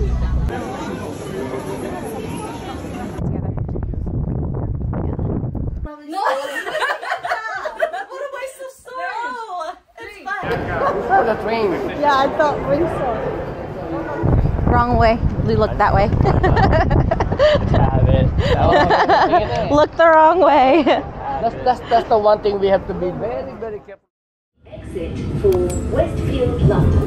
No! What am I so slow? It's fine. Yeah, I thought so. Wrong way. We looked that way. Look the wrong way. That's the one thing we have to be very, very careful. Exit for Westfield London.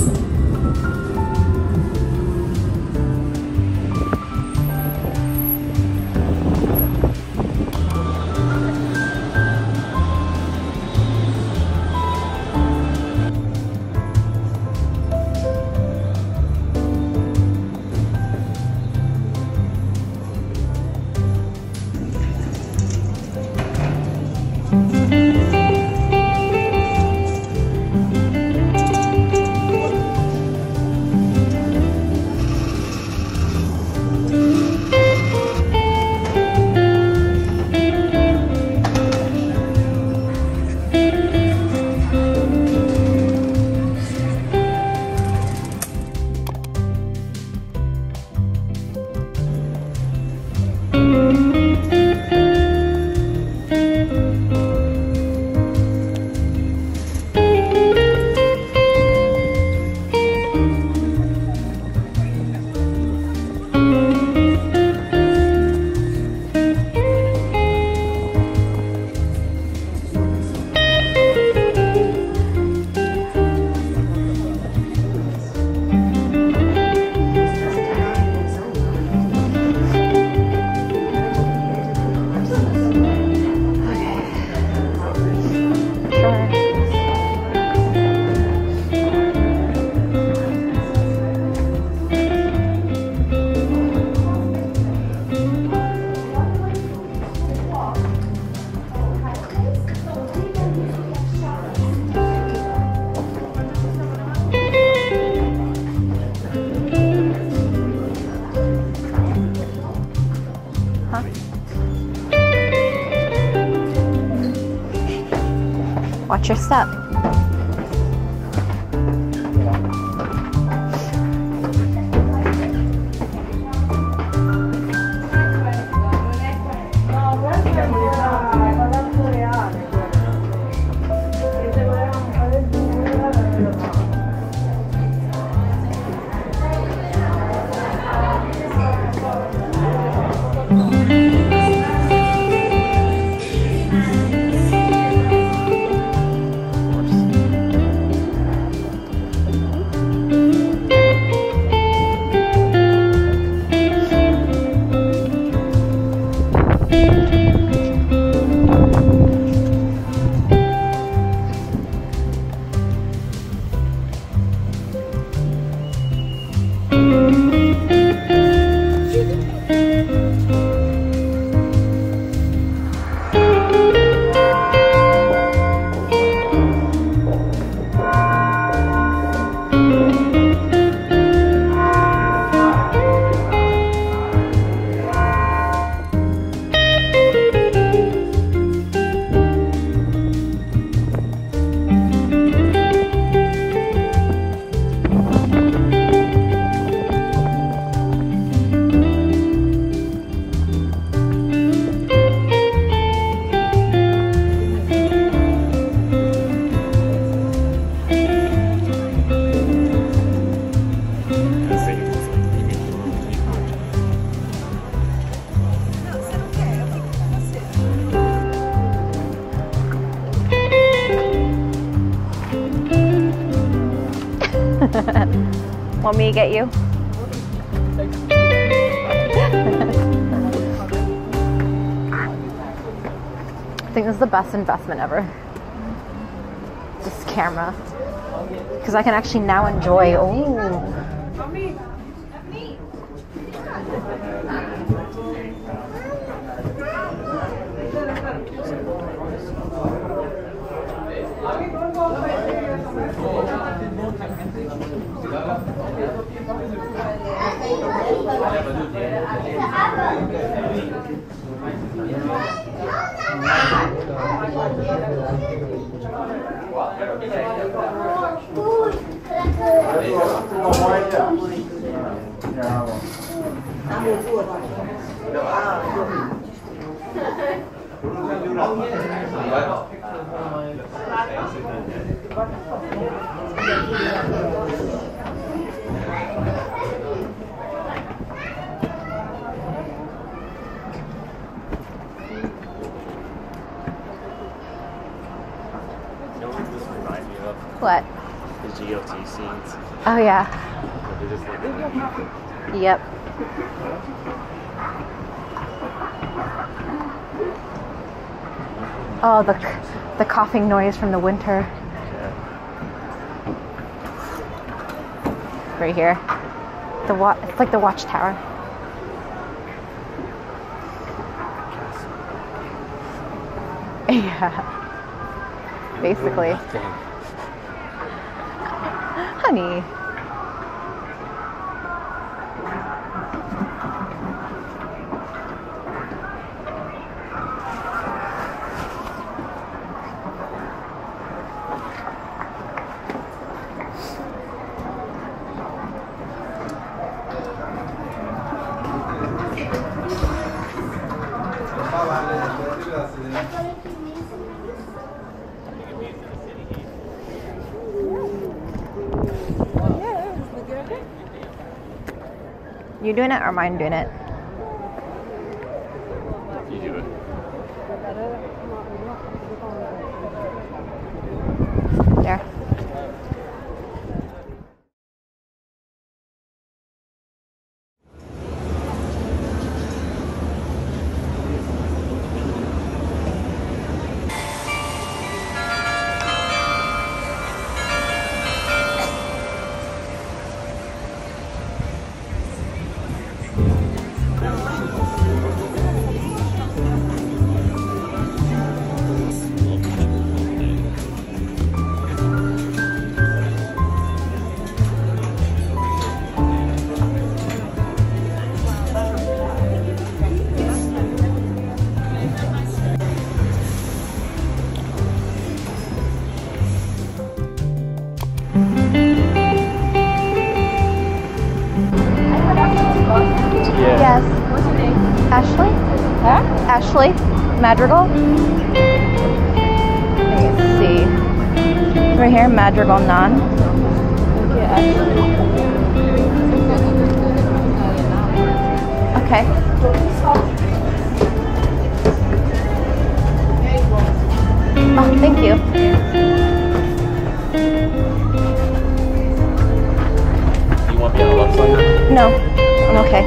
Watch your step. Want me to get you? I think this is the best investment ever. This camera. Because I can actually now enjoy. What? The GOT scenes. Oh, yeah. Yep. Oh, the coughing noise from the winter. Yeah. Right here. It's like the watchtower. Yeah. Basically. Honey. You doing it or mine doing it? You do it. There. Yes. What's your name? Ashley? Huh? Ashley Madrigal? Let me see. Right here, Madrigal Naan. Okay. Oh, thank you. You want me on the left side now? No. I'm okay.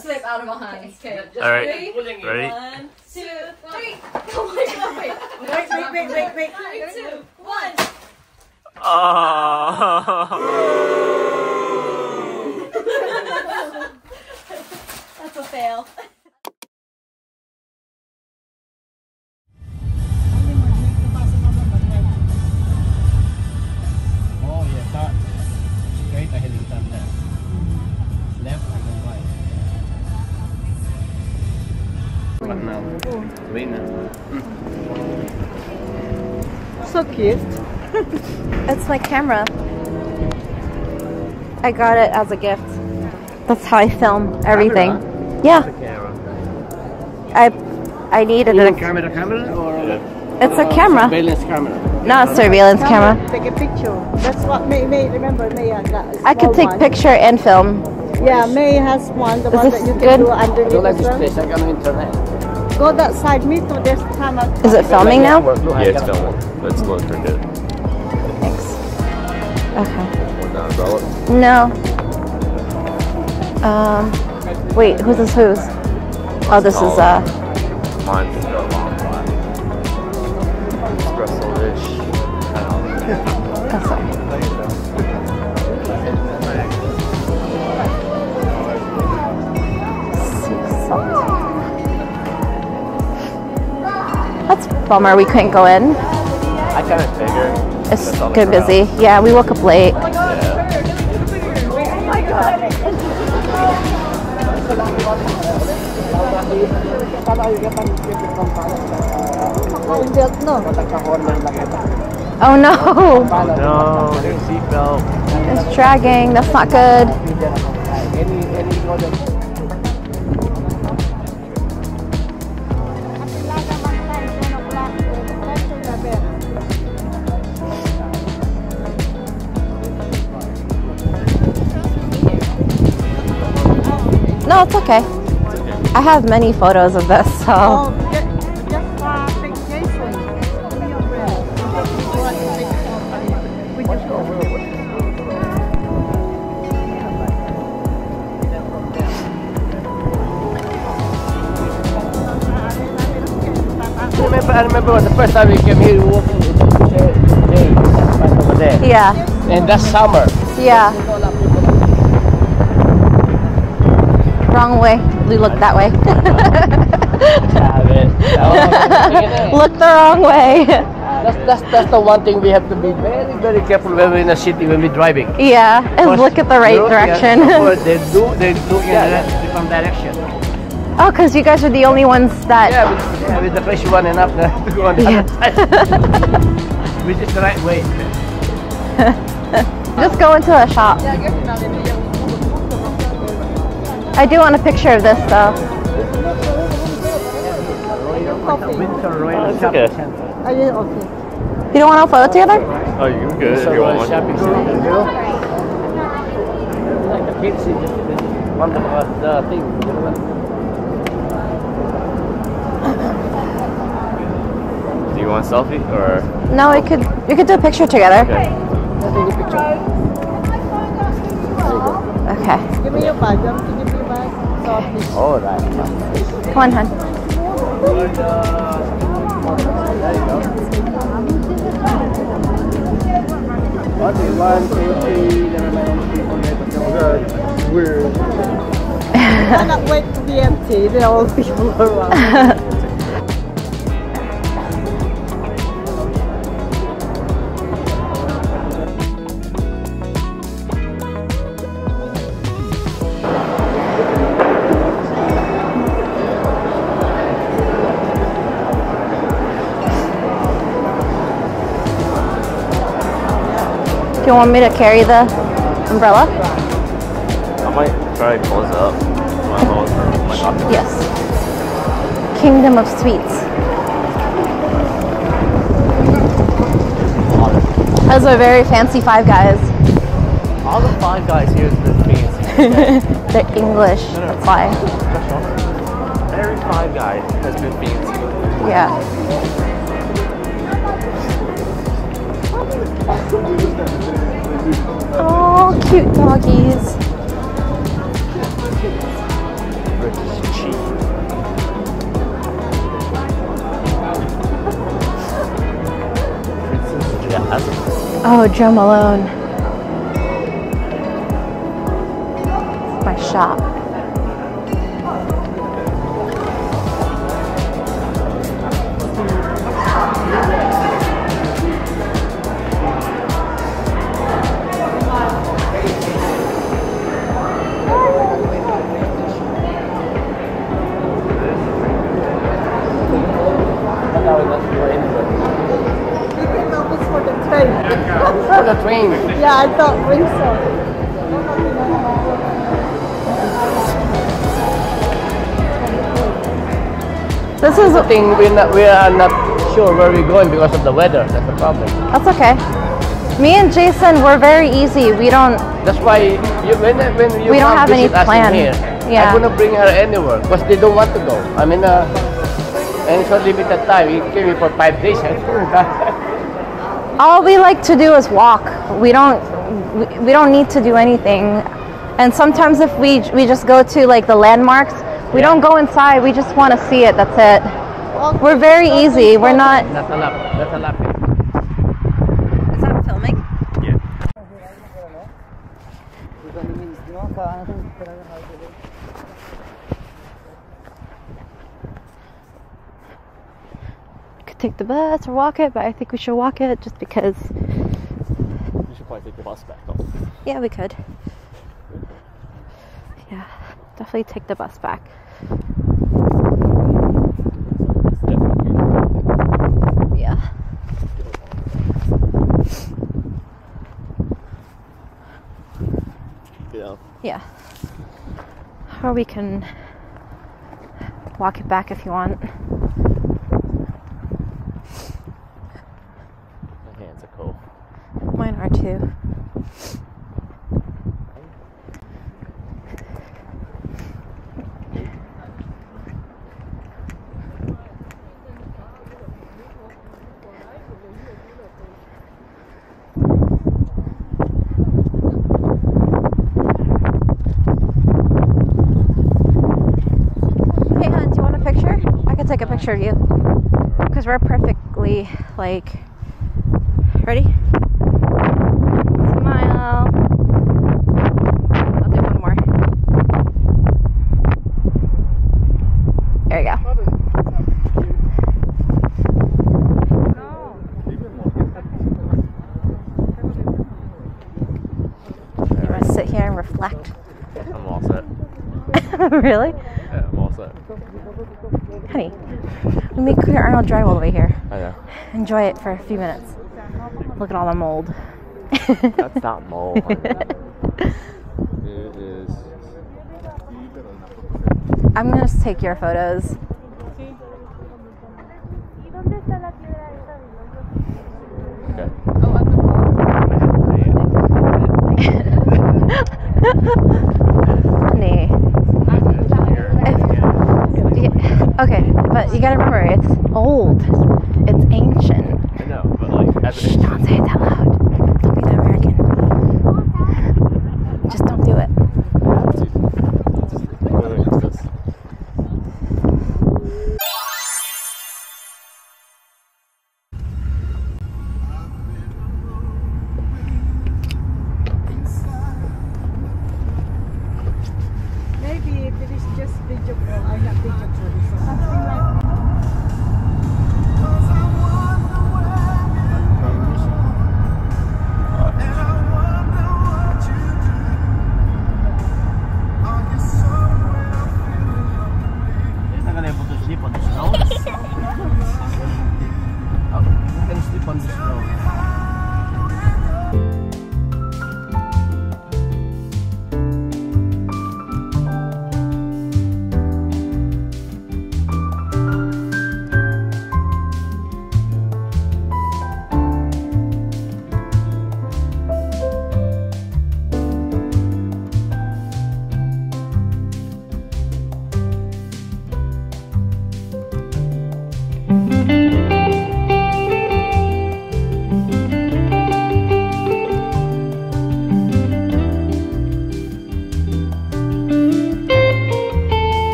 Slip out of my hands. Okay. All right. Ready? 1, 2, 3. Wait. 3, 2, 1. Oh. That's a fail. So cute. It's my camera. I got it as a gift. That's how I film everything. Camera? Yeah. I needed it. Camera or it's a camera. Surveillance camera. Not a surveillance camera. Take a picture. That's what May remember. May got. I could take one. Picture and film. Yeah, May has one. The one that you can do underneath. Don't let this place. I got no internet. Go that side, me to this time. Is it filming now? Yeah, it's filming. Let's look for it. Thanks. Okay. No. Wait, who's this? Who's? Oh, this is That's bummer, we couldn't go in. I kind of figured. It's good busy. Yeah, we woke up late. Yeah. Oh no! Oh no, their seatbelt. It's dragging, that's not good. No, it's okay. It's okay. I have many photos of this, so. Oh, just take Jason. I remember when the first time we came here, we walked into the over there. Yeah. And that's summer. Yeah. Wrong way. We look that way. Look the wrong way. That's the one thing we have to be very, very careful when we're in the city, when we're driving. Yeah, and first, look at the right direction. They do in a different direction. Oh, because you guys are the only ones that... Yeah, with the fresh one enough to go on the other side. Which is the right way. Just go into a shop. I do want a picture of this though. It's okay. You don't want to photo together? Oh, you're good if you want one. Like a kids, one of the things. Do you want a selfie or? No, we could do a picture together. Okay. Give me your bag. All right. Come on, hon. I cannot wait to be empty. There are all people around. Do you want me to carry the umbrella? I might try to close up my pocket. Yes. Kingdom of Sweets. Those are very fancy Five Guys. All the Five Guys here is fancy. They're English, that's why. Every Five Guys has been fancy. Yeah. Oh, cute doggies. British cheese. Oh, Jo Malone. It's my shop. The train. Yeah, I thought think so. This is a thing we are not sure where we're going because of the weather. That's the problem. That's okay. Me and Jason, we're very easy. We don't. That's why we don't have any plan. Here, yeah. I couldn't bring her anywhere because they don't want to go. I mean, and it's a limited time. We came here for 5 days. All we like to do is walk. We don't need to do anything. And sometimes if we just go to like the landmarks, we don't go inside. We just want to see it. That's it. We're very easy. We're not. That's a lot. That's a lot. Is that filming? Yeah. Take the bus or walk it, but I think we should walk it just because. We should probably take the bus back off. Yeah, we could. Yeah, definitely take the bus back. Yeah. Yeah. Yeah. Or we can walk it back if you want. Mine are too. Hey, hon, do you want a picture? I could take a picture of you. Because we're perfectly like. Ready? Smile. I'll do one more. There we go. You want to sit here and reflect? I'm all set. Really? Yeah, I'm all set. Honey, we made Clear Arnold Drive all the way here. I know. Enjoy it for a few minutes. Look at all the mold. That's not mold. It is. I'm gonna just take your photos. Okay. Honey. Okay, but you gotta remember, it's old. It's ancient. I know, but like. Shh, don't say that.